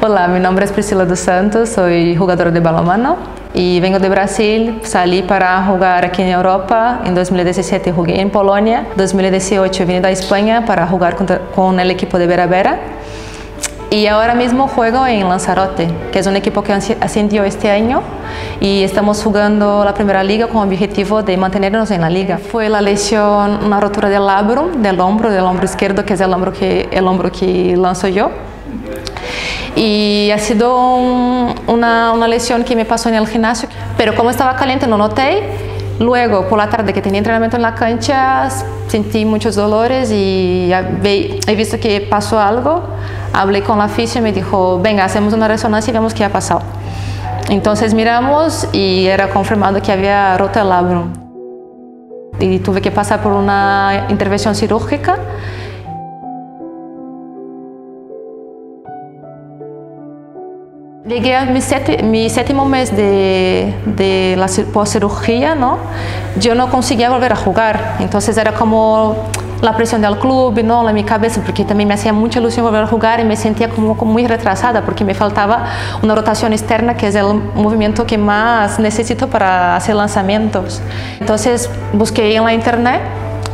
Hola, mi nombre es Priscila dos Santos, soy jugadora de balonmano y vengo de Brasil. Salí para jugar aquí en Europa. En 2017 jugué en Polonia. En 2018 vine a España para jugar con el equipo de Vera Vera. Y ahora mismo juego en Lanzarote, que es un equipo que ascendió este año y estamos jugando la primera liga con el objetivo de mantenernos en la liga. Fue la lesión, una rotura del labrum, del hombro izquierdo, que es el hombro que lanzo yo. Y ha sido una lesión que me pasó en el gimnasio, pero como estaba caliente no noté. Luego, por la tarde que tenía entrenamiento en la cancha, sentí muchos dolores y he visto que pasó algo. Hablé con la fisio y me dijo, venga, hacemos una resonancia y vemos qué ha pasado. Entonces miramos y era confirmado que había roto el labrum. Y tuve que pasar por una intervención cirúrgica. Llegué a mi séptimo mes de la postcirugía, ¿no? Yo no conseguía volver a jugar, entonces era como la presión del club, ¿no? En mi cabeza, porque también me hacía mucha ilusión volver a jugar y me sentía como muy retrasada porque me faltaba una rotación externa, que es el movimiento que más necesito para hacer lanzamientos. Entonces busqué en la internet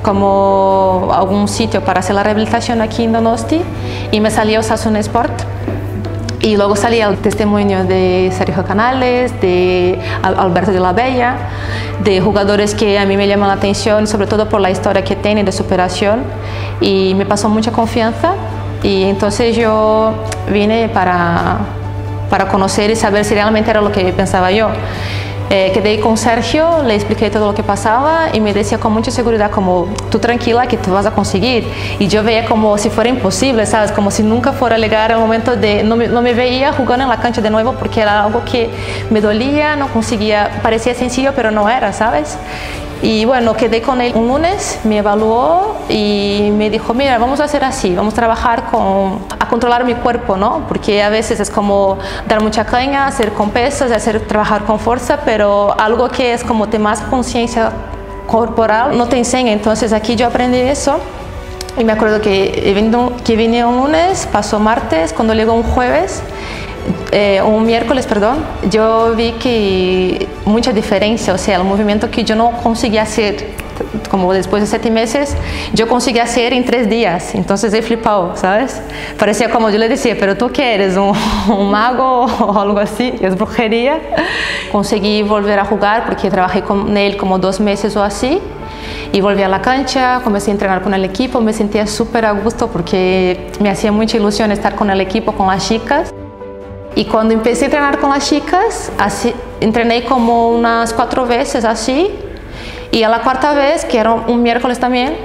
como algún sitio para hacer la rehabilitación aquí en Donosti y me salió Osasun Sport. Y luego salía el testimonio de Sergio Canales, de Alberto de la Bella, de jugadores que a mí me llaman la atención, sobre todo por la historia que tienen de superación. Y me pasó mucha confianza y entonces yo vine para conocer y saber si realmente era lo que pensaba yo. Quedé con Sergio, le expliqué todo lo que pasaba y me decía con mucha seguridad como tú tranquila que tú vas a conseguir. Y yo veía como si fuera imposible, ¿sabes? Como si nunca fuera a llegar el momento de... No me veía jugando en la cancha de nuevo porque era algo que me dolía, no conseguía, parecía sencillo pero no era, ¿sabes? Y bueno, quedé con él un lunes, me evaluó y me dijo, mira, vamos a hacer así, vamos a trabajar a controlar mi cuerpo, ¿no? Porque a veces es como dar mucha caña, hacer con pesas, trabajar con fuerza, pero algo que es como tener más conciencia corporal no te enseña. Entonces aquí yo aprendí eso y me acuerdo que vine un lunes, pasó martes, cuando llegó un jueves, un miércoles, perdón, yo vi que mucha diferencia, o sea, el movimiento que yo no conseguía hacer, como después de 7 meses, yo conseguí hacer en 3 días, entonces he flipado, ¿sabes? Parecía como yo le decía, pero tú qué eres, un mago o algo así, es brujería. Conseguí volver a jugar porque trabajé con él como 2 meses o así. Y volví a la cancha, comencé a entrenar con el equipo, me sentía súper a gusto porque me hacía mucha ilusión estar con el equipo, con las chicas. Y cuando empecé a entrenar con las chicas, así, entrené como unas 4 veces así. Y a la 4ª vez, que era un miércoles también,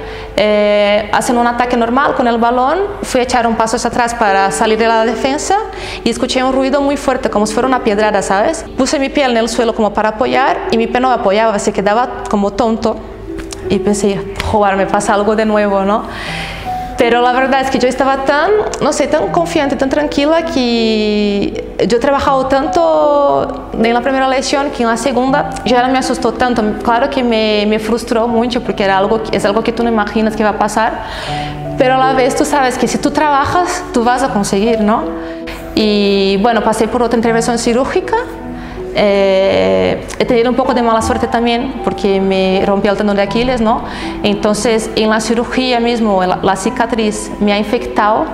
hacen un ataque normal con el balón, fui a echar un paso hacia atrás para salir de la defensa y escuché un ruido muy fuerte, como si fuera una piedrada, ¿sabes? Puse mi pie en el suelo como para apoyar y mi pie no apoyaba, se quedaba como tonto. Y pensé, joder, me pasa algo de nuevo, ¿no? Pero la verdad es que yo estaba tan, no sé, tan confiante, tan tranquila que yo he trabajado tanto en la primera lesión que en la segunda ya no me asustó tanto. Claro que me frustró mucho porque era algo, es algo que tú no imaginas que va a pasar, pero a la vez tú sabes que si tú trabajas, tú vas a conseguir, ¿no? Y bueno, pasé por otra intervención cirúrgica. He tenido un poco de mala suerte también porque me rompí el tendón de Aquiles, ¿no? Entonces en la cirugía mismo la cicatriz me ha infectado,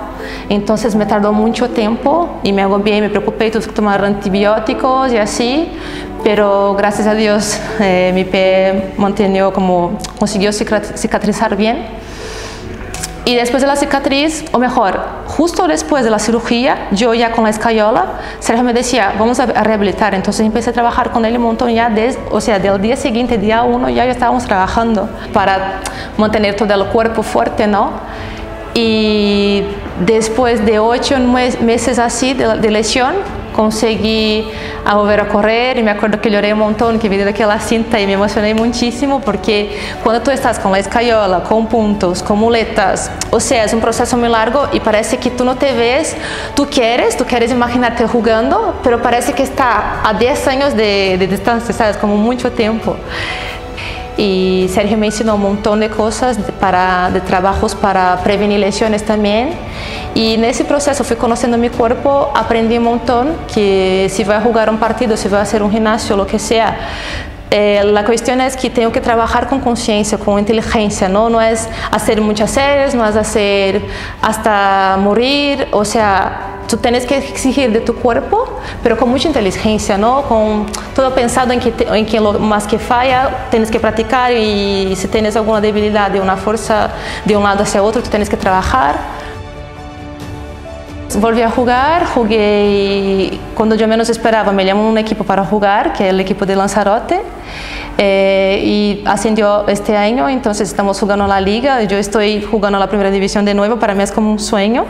entonces me tardó mucho tiempo y me agobié, me preocupé, tuve que tomar antibióticos y así, pero gracias a Dios mi pie mantenió consiguió cicatrizar bien. Y después de la cicatriz, o mejor, justo después de la cirugía, yo ya con la escayola, Sergio me decía, vamos a rehabilitar. Entonces empecé a trabajar con él un montón ya, del día siguiente, día 1, ya estábamos trabajando para mantener todo el cuerpo fuerte, ¿no? Y después de 8 meses así de lesión, conseguí volver a correr y me acuerdo que lloré un montón, que vi de aquella cinta y me emocioné muchísimo porque cuando tú estás con la escayola, con puntos, con muletas, o sea, es un proceso muy largo y parece que tú no te ves, tú quieres imaginarte jugando, pero parece que está a 10 años de distancia, ¿sabes? Como mucho tiempo. y Sergio me enseñó un montón de cosas, de trabajos para prevenir lesiones también, y en ese proceso fui conociendo mi cuerpo, aprendí un montón que si voy a jugar un partido, si voy a hacer un gimnasio, lo que sea, la cuestión es que tengo que trabajar con conciencia, con inteligencia, ¿no? No es hacer muchas series, no es hacer hasta morir, o sea, tú tienes que exigir de tu cuerpo, pero con mucha inteligencia, ¿no? Con todo pensado en que lo más que falla, tienes que practicar, y si tienes alguna debilidad de una fuerza de un lado hacia otro, tú tienes que trabajar. Volví a jugar, jugué cuando yo menos esperaba, me llamó un equipo para jugar, que es el equipo de Lanzarote, y ascendió este año, entonces estamos jugando la liga, yo estoy jugando la primera división de nuevo, para mí es como un sueño,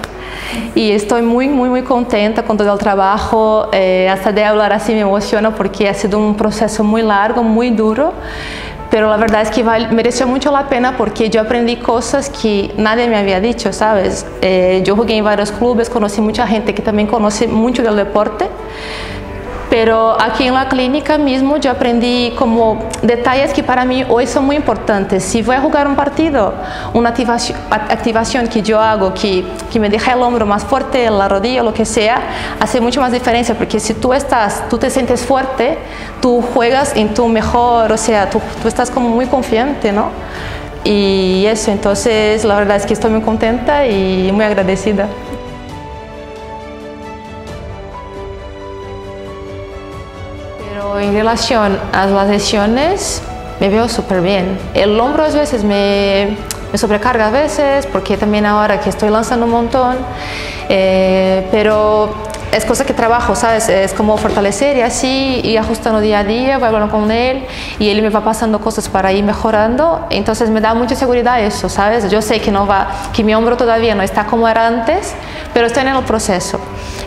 y estoy muy contenta con todo el trabajo, hasta de hablar así me emociona porque ha sido un proceso muy largo, muy duro, pero la verdad es que mereció mucho la pena porque yo aprendí cosas que nadie me había dicho, ¿sabes? Yo jugué en varios clubes, conocí mucha gente que también conoce mucho del deporte, pero aquí en la clínica mismo yo aprendí como detalles que para mí hoy son muy importantes. Si voy a jugar un partido, una activación que yo hago que me deja el hombro más fuerte, la rodilla, lo que sea, hace mucho más diferencia, porque si tú te sientes fuerte, tú juegas en tu mejor, o sea, tú estás como muy confiante, ¿no? Y eso, entonces la verdad es que estoy muy contenta y muy agradecida. Pero en relación a las lesiones, me veo súper bien. El hombro a veces me sobrecarga a veces, porque también ahora que estoy lanzando un montón, pero es cosa que trabajo, ¿sabes? Es como fortalecer y así, y ajustando día a día, voy hablando con él, y él me va pasando cosas para ir mejorando, entonces me da mucha seguridad eso, ¿sabes? Yo sé que, que mi hombro todavía no está como era antes, pero estoy en el proceso.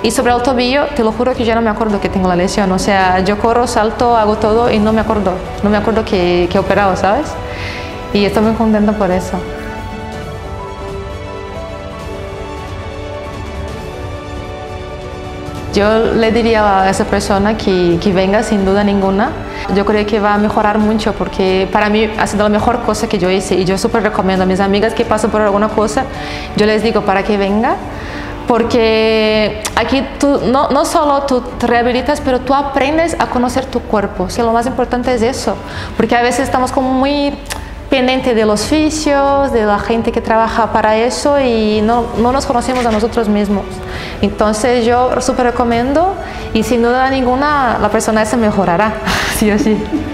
Y sobre el tobillo, te lo juro que yo no me acuerdo que tengo la lesión, o sea, yo corro, salto, hago todo y no me acuerdo que he operado, ¿sabes? Y estoy muy contenta por eso. Yo le diría a esa persona que venga sin duda ninguna. Yo creo que va a mejorar mucho porque para mí ha sido la mejor cosa que yo hice, y yo súper recomiendo a mis amigas que pasan por alguna cosa, yo les digo para que venga. Porque aquí tú, no solo tú te rehabilitas, pero tú aprendes a conocer tu cuerpo. O sea, lo más importante es eso, porque a veces estamos como muy pendientes de los fisios, de la gente que trabaja para eso, y no nos conocemos a nosotros mismos. Entonces yo súper recomiendo, y sin duda ninguna la persona esa mejorará, sí o sí.